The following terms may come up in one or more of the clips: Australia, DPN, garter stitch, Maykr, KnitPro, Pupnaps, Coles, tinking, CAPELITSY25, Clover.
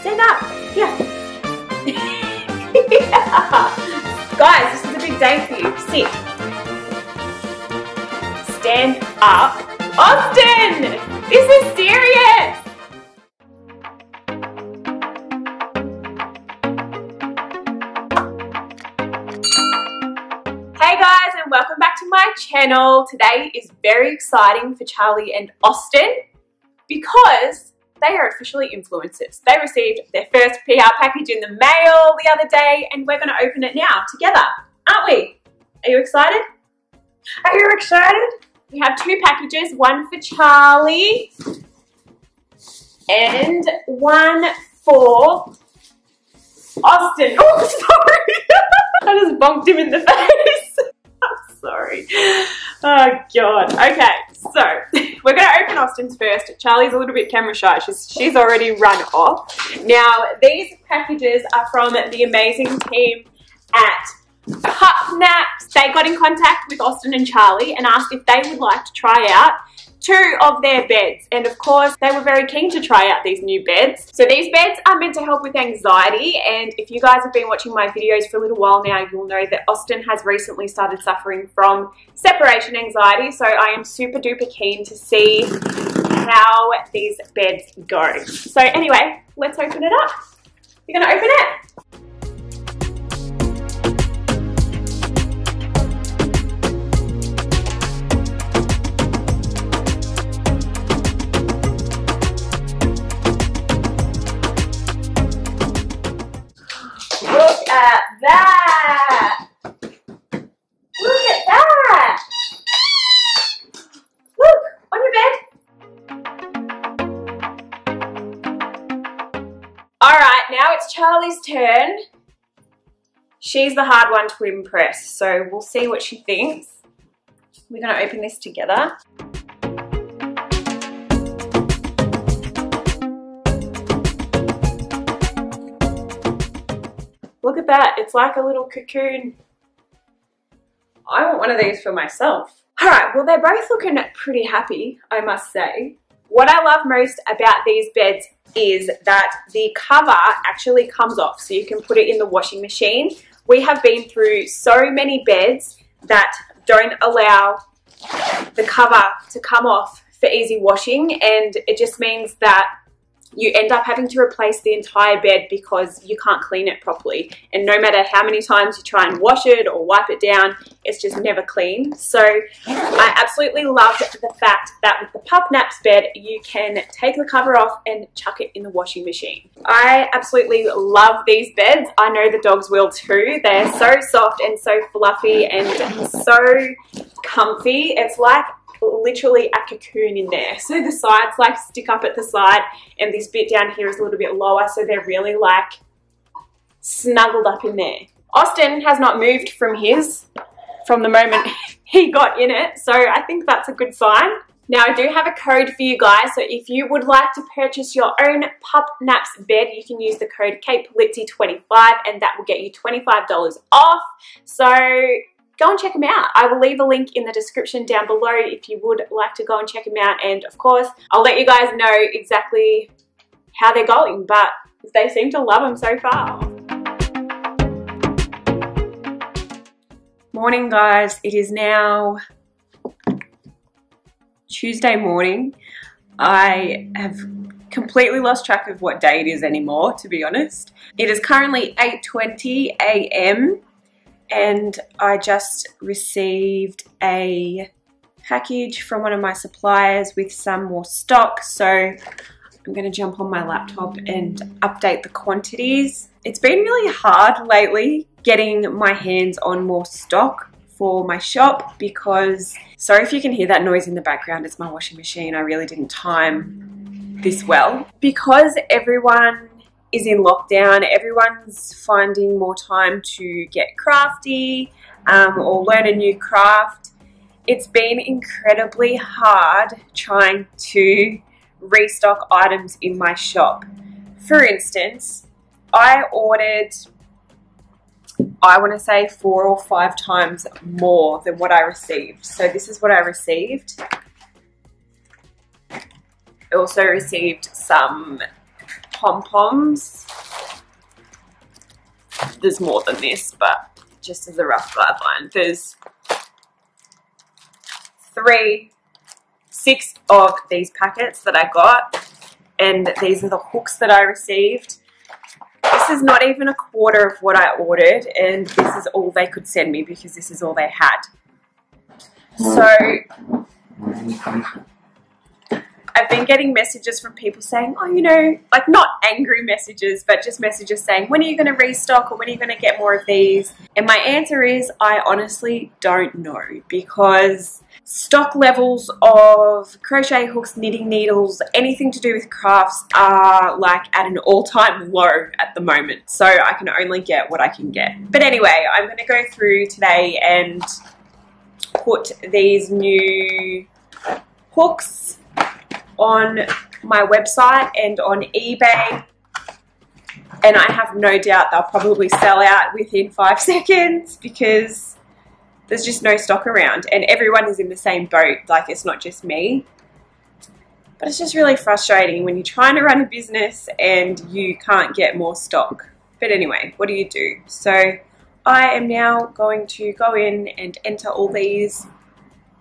Stand up. Yeah. Yeah. Guys, this is a big day for you. Sit. Stand up. Austin! This is serious! Hey guys, and welcome back to my channel. Today is very exciting for Charlie and Austin because they are officially influencers. They received their first PR package in the mail the other day, and we're gonna open it now together, aren't we? Are you excited? Are you excited? We have two packages, one for Charlie and one for Austin. Oh, sorry. I just bonked him in the face. I'm sorry. Oh, God. Okay, so we're going to open Austin's first. Charlie's a little bit camera shy. She's already run off. Now, these packages are from the amazing team at Pupnaps. They got in contact with Austin and Charlie and asked if they would like to try out two of their beds, and of course they were very keen to try out these new beds. So these beds are meant to help with anxiety, and if you guys have been watching my videos for a little while now, you'll know that Austin has recently started suffering from separation anxiety, so I am super duper keen to see how these beds go. So anyway, let's open it up. You're gonna open it? That. Look at that. Look, on your bed. All right, now it's Charlie's turn. She's the hard one to impress, so we'll see what she thinks. We're gonna open this together. Look at that, it's like a little cocoon. I want one of these for myself. All right, well, they're both looking pretty happy, I must say. What I love most about these beds is that the cover actually comes off, so you can put it in the washing machine. We have been through so many beds that don't allow the cover to come off for easy washing, and it just means that you end up having to replace the entire bed because you can't clean it properly. And no matter how many times you try and wash it or wipe it down, it's just never clean. So I absolutely love the fact that with the Pupnaps bed, you can take the cover off and chuck it in the washing machine. I absolutely love these beds. I know the dogs will too. They're so soft and so fluffy and so comfy. It's like literally a cocoon in there. So the sides like stick up at the side, and this bit down here is a little bit lower, so they're really like snuggled up in there. Austin has not moved from his from the moment he got in it, so I think that's a good sign. Now I do have a code for you guys, so if you would like to purchase your own Pupnaps bed, you can use the code CAPELITSY25 and that will get you $25 off. So go and check them out. I will leave a link in the description down below if you would like to go and check them out. And of course, I'll let you guys know exactly how they're going, but they seem to love them so far. Morning guys, it is now Tuesday morning. I have completely lost track of what day it is anymore, to be honest. It is currently 8:20 a.m. and I just received a package from one of my suppliers with some more stock, so I'm going to jump on my laptop and update the quantities. It's been really hard lately getting my hands on more stock for my shop because, sorry if you can hear that noise in the background, it's my washing machine. I really didn't time this well. Because everyone is in lockdown, everyone's finding more time to get crafty or learn a new craft. It's been incredibly hard trying to restock items in my shop. For instance, I ordered, I want to say 4 or 5 times more than what I received. So this is what I received. I also received some pom-poms. There's more than this, but just as a rough guideline. There's 6 of these packets that I got, and these are the hooks that I received. This is not even a quarter of what I ordered, and this is all they could send me because this is all they had. So I've been getting messages from people saying, oh, you know, like not angry messages, but just messages saying, when are you going to restock, or when are you going to get more of these? And my answer is, I honestly don't know, because stock levels of crochet hooks, knitting needles, anything to do with crafts are like at an all-time low at the moment. So I can only get what I can get. But anyway, I'm going to go through today and put these new hooks on my website and on eBay, and I have no doubt they'll probably sell out within 5 seconds because there's just no stock around and everyone is in the same boat. Like, it's not just me, but it's just really frustrating when you're trying to run a business and you can't get more stock. But anyway, what do you do? So I am now going to go in and enter all these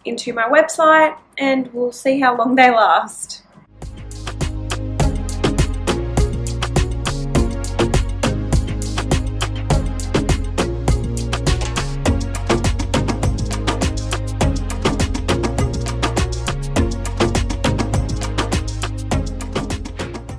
into my website, and we'll see how long they last.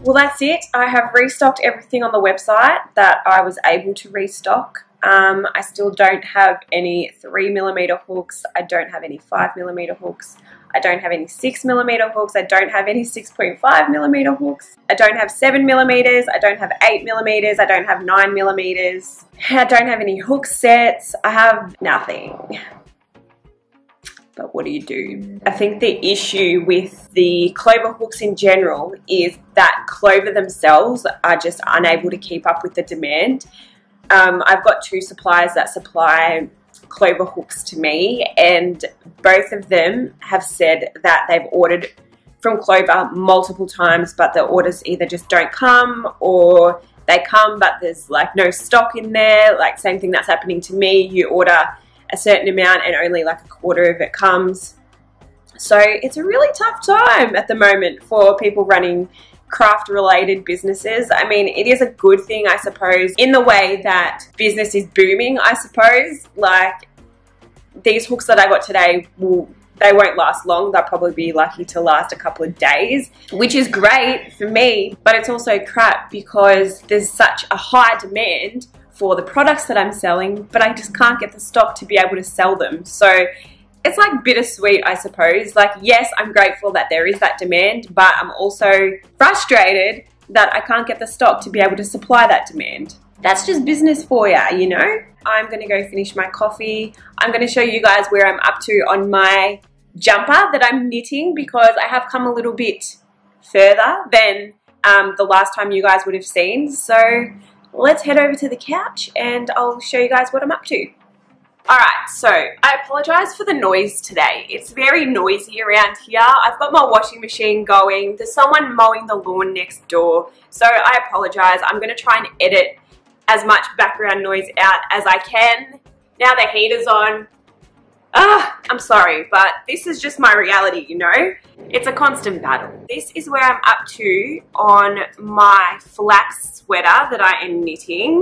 Well, that's it. I have restocked everything on the website that I was able to restock. I still don't have any 3mm hooks, I don't have any 5mm hooks, I don't have any 6mm hooks, I don't have any 6.5mm hooks, I don't have 7mm, I don't have 8mm, I don't have 9mm, I don't have any hook sets, I have nothing. But what do you do? I think the issue with the Clover hooks in general is that Clover themselves are just unable to keep up with the demand. I've got 2 suppliers that supply Clover hooks to me, and both of them have said that they've ordered from Clover multiple times, but the orders either just don't come, or they come but there's like no stock in there. Like, same thing that's happening to me. You order a certain amount and only like a quarter of it comes. So it's a really tough time at the moment for people running craft related businesses. I mean, it is a good thing, I suppose, in the way that business is booming, I suppose. Like, these hooks that I got today, they won't last long. They'll probably be lucky to last a couple of days, which is great for me, but it's also crap because there's such a high demand for the products that I'm selling, but I just can't get the stock to be able to sell them. So it's like bittersweet, I suppose. Like, yes, I'm grateful that there is that demand, but I'm also frustrated that I can't get the stock to be able to supply that demand. That's just business for ya, you know? I'm gonna go finish my coffee. I'm gonna show you guys where I'm up to on my jumper that I'm knitting, because I have come a little bit further than the last time you guys would have seen. So let's head over to the couch and I'll show you guys what I'm up to. Alright, so I apologise for the noise today. It's very noisy around here. I've got my washing machine going. There's someone mowing the lawn next door. So I apologise. I'm going to try and edit as much background noise out as I can. Now the heater's on. I'm sorry, but this is just my reality, you know? It's a constant battle. This is where I'm up to on my flax sweater that I am knitting.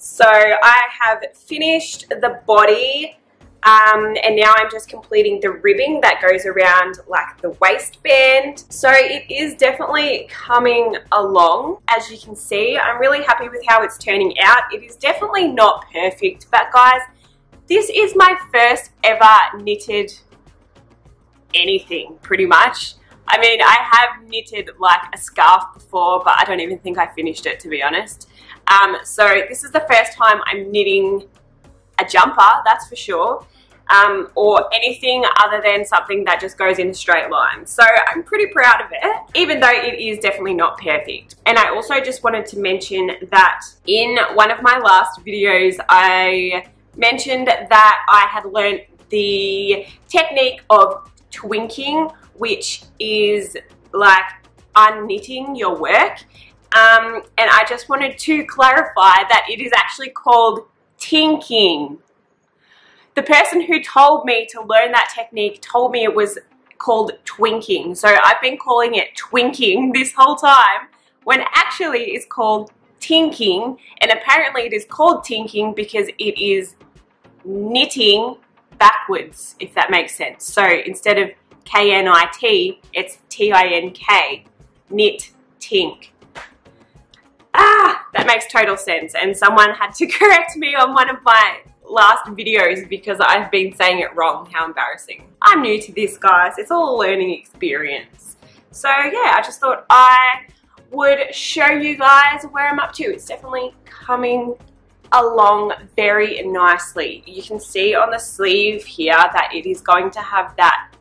So I have finished the body, and now I'm just completing the ribbing that goes around like the waistband. So it is definitely coming along. As you can see, I'm really happy with how it's turning out. It is definitely not perfect, but guys, this is my first ever knitted anything, pretty much. I mean, I have knitted like a scarf before, but I don't even think I finished it, to be honest. So this is the first time I'm knitting a jumper, that's for sure, or anything other than something that just goes in a straight line. So I'm pretty proud of it, even though it is definitely not perfect. And I also just wanted to mention that in one of my last videos, I mentioned that I had learned the technique of twinking, which is like unknitting your work. And I just wanted to clarify that it is actually called tinking. The person who told me to learn that technique told me it was called twinking. So I've been calling it twinking this whole time, when actually it's called tinking. And apparently it is called tinking because it is knitting backwards, if that makes sense. So instead of K-N-I-T, it's T-I-N-K, knit, tink. Ah, that makes total sense, and someone had to correct me on one of my last videos because I've been saying it wrong. How embarrassing. I'm new to this, guys. It's all a learning experience. So yeah, I just thought I would show you guys where I'm up to. It's definitely coming along very nicely. You can see on the sleeve here that it is going to have that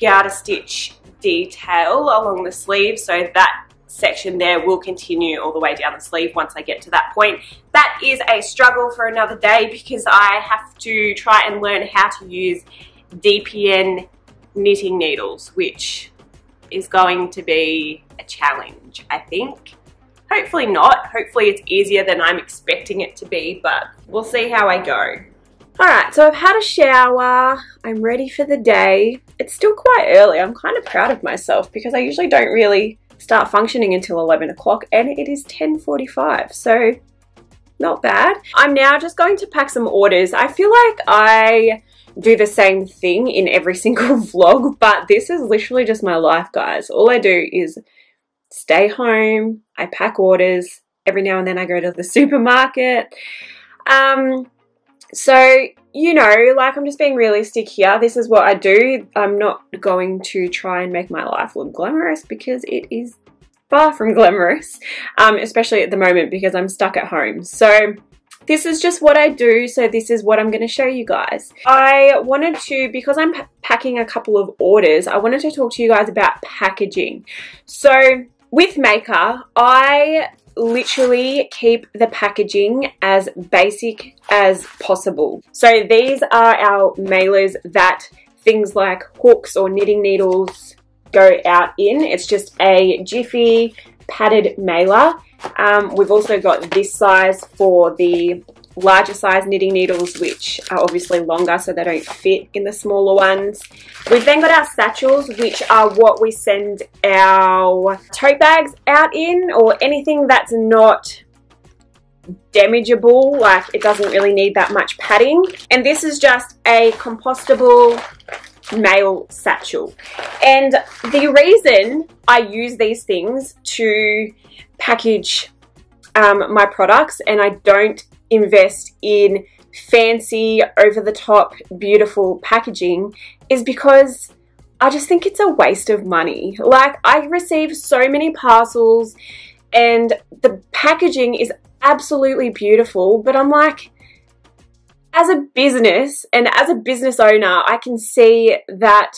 garter stitch detail along the sleeve, so that section there will continue all the way down the sleeve once I get to that point. That is a struggle for another day because I have to try and learn how to use DPN knitting needles, which is going to be a challenge, I think. Hopefully not. Hopefully it's easier than I'm expecting it to be, but we'll see how I go. Alright, so I've had a shower, I'm ready for the day. It's still quite early. I'm kind of proud of myself because I usually don't really start functioning until 11 o'clock and it is 10:45, so not bad. I'm now just going to pack some orders. I feel like I do the same thing in every single vlog, but this is literally just my life, guys. All I do is stay home, I pack orders, every now and then I go to the supermarket. So, you know, like, I'm just being realistic here. This is what I do. I'm not going to try and make my life look glamorous because it is far from glamorous, especially at the moment because I'm stuck at home. So this is just what I do. So this is what I'm going to show you guys. I wanted to, because I'm packing a couple of orders, I wanted to talk to you guys about packaging. So with Maykr, I literally keep the packaging as basic as possible. So these are our mailers that things like hooks or knitting needles go out in. It's just a jiffy padded mailer. We've also got this size for the larger size knitting needles, which are obviously longer so they don't fit in the smaller ones. We've then got our satchels, which are what we send our tote bags out in, or anything that's not damageable, like it doesn't really need that much padding. And this is just a compostable mail satchel. And the reason I use these things to package my products, and I don't invest in fancy, over-the-top, beautiful packaging, is because I just think it's a waste of money. Like, I receive so many parcels and the packaging is absolutely beautiful, but I'm like, as a business and as a business owner, I can see that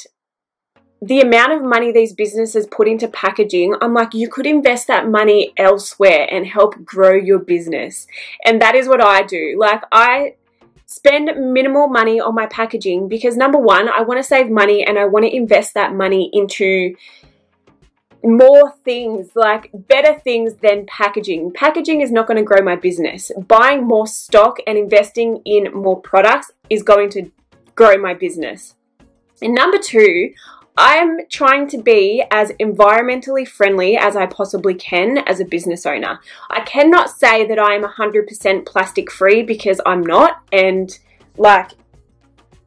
the amount of money these businesses put into packaging, I'm like, you could invest that money elsewhere and help grow your business. And that is what I do. Like, I spend minimal money on my packaging because, number one, I want to save money and I want to invest that money into more things, like better things than packaging. Packaging is not going to grow my business. Buying more stock and investing in more products is going to grow my business. And number two, I'm trying to be as environmentally friendly as I possibly can as a business owner. I cannot say that I'm 100% plastic free because I'm not, and like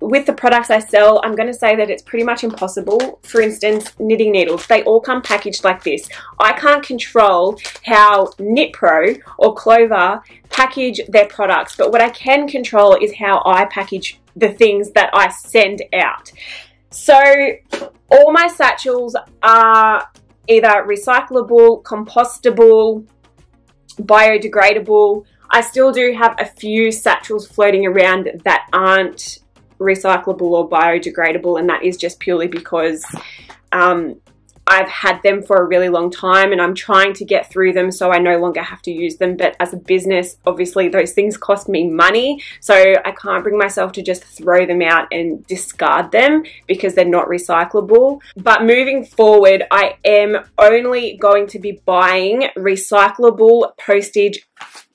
with the products I sell, I'm going to say that it's pretty much impossible. For instance, knitting needles, they all come packaged like this. I can't control how KnitPro or Clover package their products, but what I can control is how I package the things that I send out. So all my satchels are either recyclable, compostable, biodegradable. I still do have a few satchels floating around that aren't recyclable or biodegradable, and that is just purely because I've had them for a really long time and I'm trying to get through them so I no longer have to use them. But as a business, obviously those things cost me money, so I can't bring myself to just throw them out and discard them because they're not recyclable. But moving forward, I am only going to be buying recyclable postage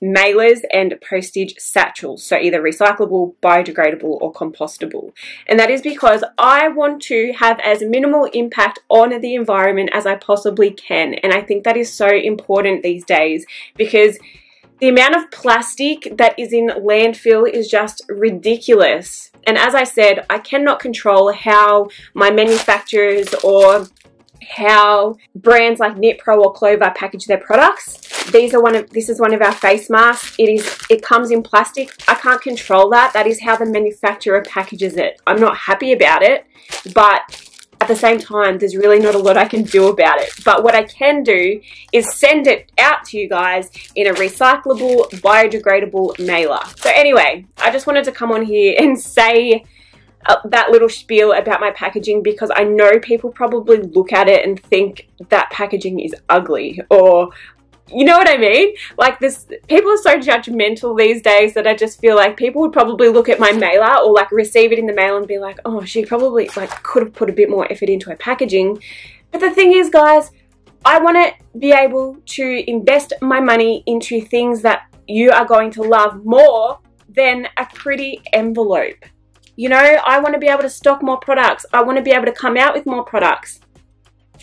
mailers and postage satchels, so either recyclable, biodegradable or compostable, and that is because I want to have as minimal impact on the environment as I possibly can. And I think that is so important these days, because the amount of plastic that is in landfill is just ridiculous. And as I said, I cannot control how my manufacturers or how brands like KnitPro or Clover package their products. This is one of our face masks. It comes in plastic. I can't control that. That is how the manufacturer packages it. I'm not happy about it, but at the same time, there's really not a lot I can do about it. But what I can do is send it out to you guys in a recyclable, biodegradable mailer. So anyway, I just wanted to come on here and say that little spiel about my packaging, because I know people probably look at it and think that packaging is ugly, or you know what I mean? Like, this, people are so judgmental these days that I just feel like people would probably look at my mailer or like receive it in the mail and be like, oh, she probably like could have put a bit more effort into her packaging. But the thing is, guys, I want to be able to invest my money into things that you are going to love more than a pretty envelope. You know, I want to be able to stock more products. I want to be able to come out with more products.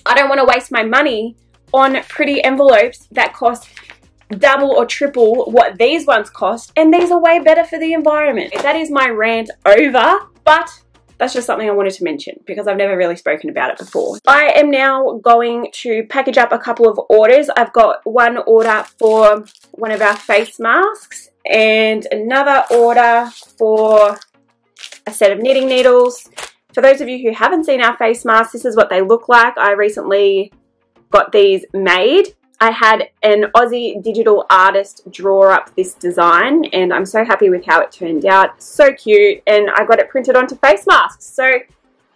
I don't want to waste my money on pretty envelopes that cost double or triple what these ones cost, and these are way better for the environment. That is my rant over, but that's just something I wanted to mention because I've never really spoken about it before. I am now going to package up a couple of orders. I've got one order for one of our face masks and another order for a set of knitting needles. For those of you who haven't seen our face masks, this is what they look like. I recently got these made. I had an Aussie digital artist draw up this design and I'm so happy with how it turned out. So cute, and I got it printed onto face masks. So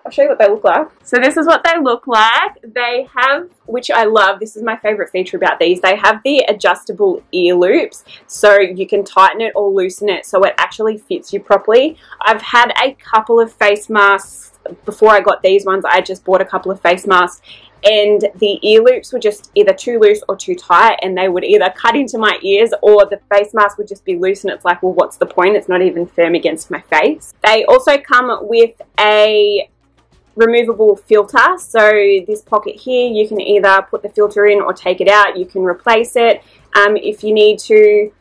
I'll show you what they look like. So this is what they look like. They have, which I love, this is my favorite feature about these, they have the adjustable ear loops, so you can tighten it or loosen it so it actually fits you properly. I've had a couple of face masks before I got these ones. I just bought a couple of face masks and the ear loops were just either too loose or too tight, and they would either cut into my ears or the face mask would just be loose, and it's like, well, what's the point? It's not even firm against my face. They also come with a removable filter, so this pocket here, you can either put the filter in or take it out. You can replace it if you need to,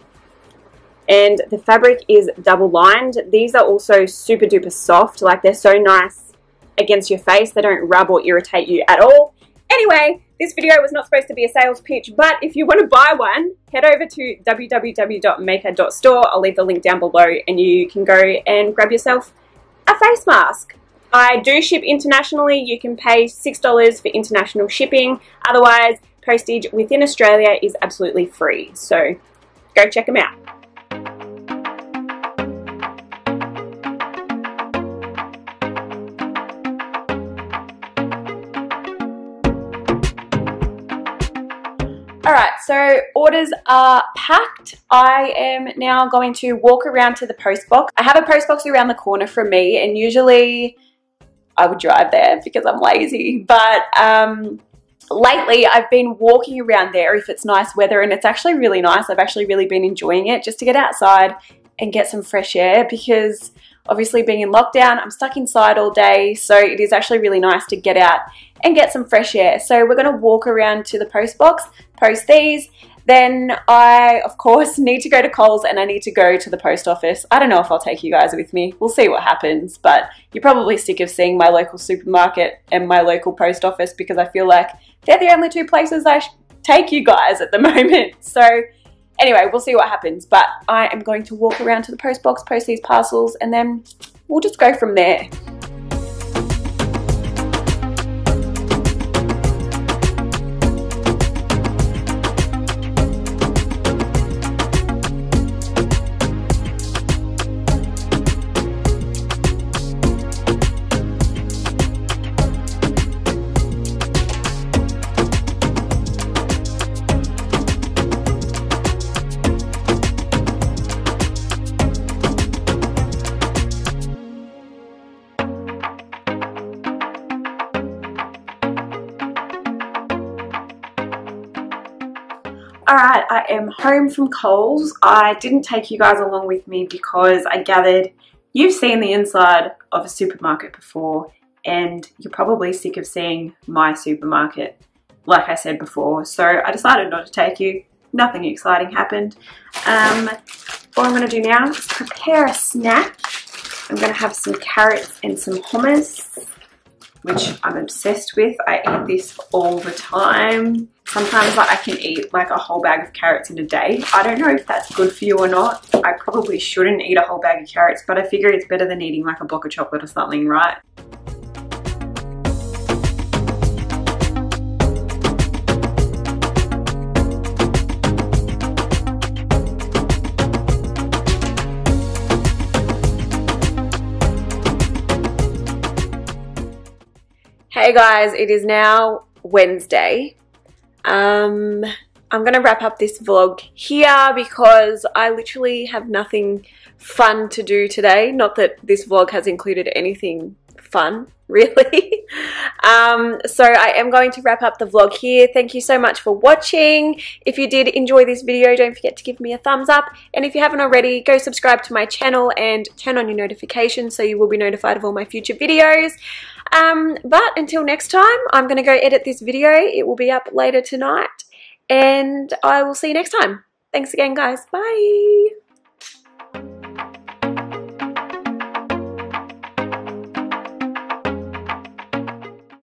and the fabric is double lined. These are also super duper soft, like they're so nice against your face, they don't rub or irritate you at all. Anyway, this video was not supposed to be a sales pitch, but if you want to buy one, head over to www.maykr.store. I'll leave the link down below and you can go and grab yourself a face mask. I do ship internationally. You can pay $6 for international shipping. Otherwise, postage within Australia is absolutely free. So go check them out. Alright, so orders are packed. I am now going to walk around to the post box. I have a post box around the corner from me, and usually I would drive there because I'm lazy, but lately I've been walking around there if it's nice weather, and it's actually really nice. I've actually really been enjoying it, just to get outside and get some fresh air, because obviously being in lockdown, I'm stuck inside all day, so it is actually really nice to get out and get some fresh air. So we're going to walk around to the post box, post these, then I of course need to go to Coles and I need to go to the post office. I don't know if I'll take you guys with me, we'll see what happens, but you're probably sick of seeing my local supermarket and my local post office because I feel like they're the only two places I take you guys at the moment. So anyway, we'll see what happens, but I am going to walk around to the post box, post these parcels, and then we'll just go from there. Alright, I am home from Coles. I didn't take you guys along with me because I gathered you've seen the inside of a supermarket before and you're probably sick of seeing my supermarket, like I said before, so I decided not to take you. Nothing exciting happened. What I'm going to do now is prepare a snack. I'm going to have some carrots and some hummus, which I'm obsessed with. I eat this all the time. Sometimes I can eat like a whole bag of carrots in a day. I don't know if that's good for you or not. I probably shouldn't eat a whole bag of carrots, but I figure it's better than eating like a block of chocolate or something, right? Hey guys, it is now Wednesday. I'm gonna wrap up this vlog here because I literally have nothing fun to do today. Not that this vlog has included anything fun, really. So I am going to wrap up the vlog here. Thank you so much for watching. If you did enjoy this video, don't forget to give me a thumbs up. And if you haven't already, go subscribe to my channel and turn on your notifications so you will be notified of all my future videos. But until next time, I'm going to go edit this video. It will be up later tonight and I will see you next time. Thanks again, guys. Bye.